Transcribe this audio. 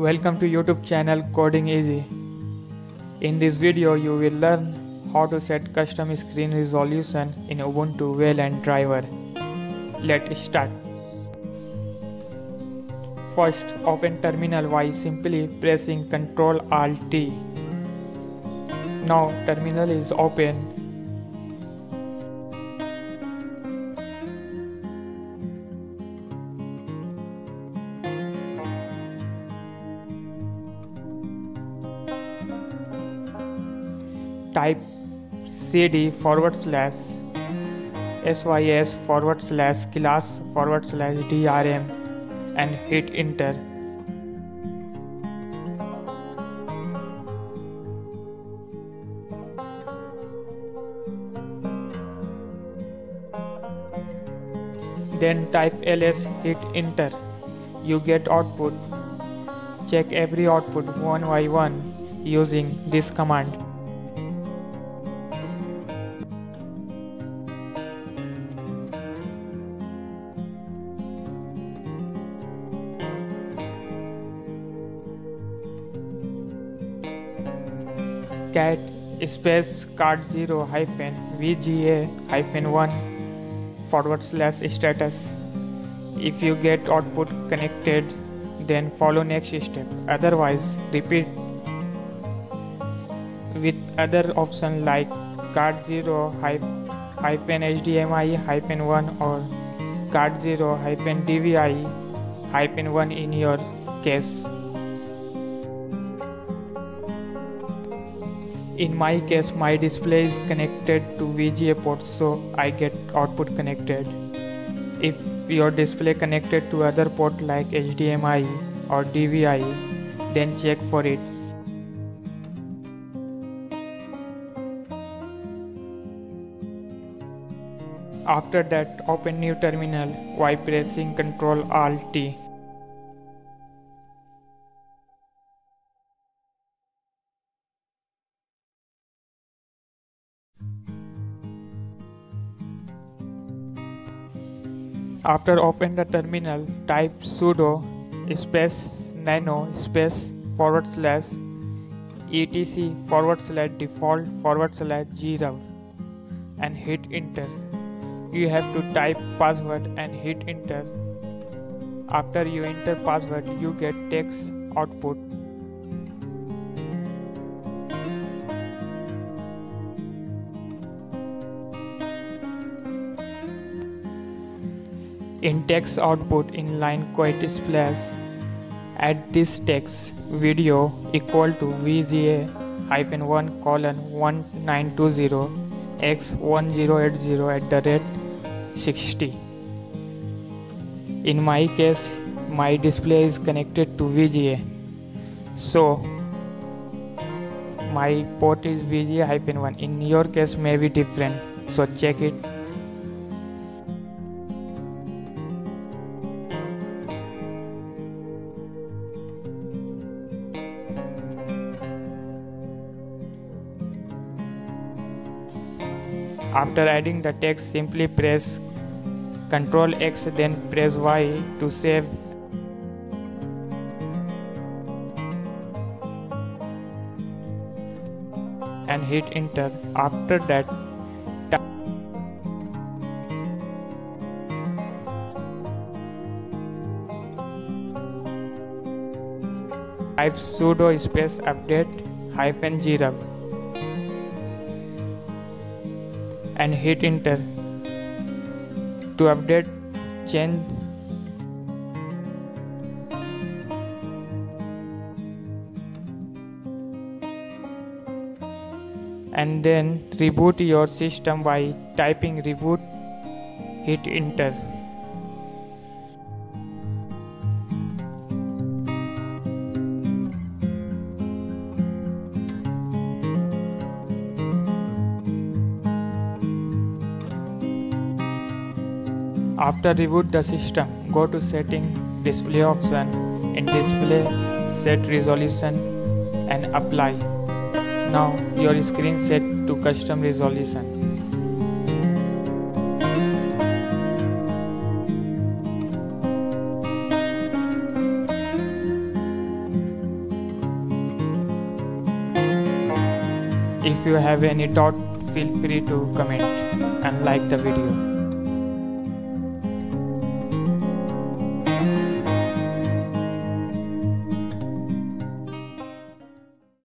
Welcome to YouTube channel Coding Easy. In this video you will learn how to set custom screen resolution in Ubuntu Wayland driver. Let's start. First, open terminal by simply pressing Ctrl-Alt-T. Now terminal is open. Type cd/sys/class/drm and hit enter. Then type ls, hit enter. You get output. Check every output one by one using this command. Cat space card0-vga-1/status. If you get output connected, then follow next step, otherwise repeat with other option like card0-HDMI-1 or card0-DVI-1 in your case. In my case, my display is connected to VGA port, so I get output connected. If your display connected to other port like HDMI or DVI, then check for it. After that, open new terminal by pressing Ctrl-Alt-T. After open the terminal, type sudo nano etc/etc/default/grub and hit enter. You have to type password and hit enter. After you enter password, you get text output. In text output, inline quote / add this text video = VGA-1:1920x1080@60. In my case, my display is connected to VGA, so my port is VGA-1. In your case may be different, so check it. After adding the text, simply press Ctrl-X, then press Y to save. And hit enter. After that, type sudo update-grub. And hit enter to update change. And then reboot your system by typing reboot, hit enter. After reboot the system, go to setting, display option, in display, set resolution and apply. Now your screen set to custom resolution. If you have any doubt, feel free to comment and like the video.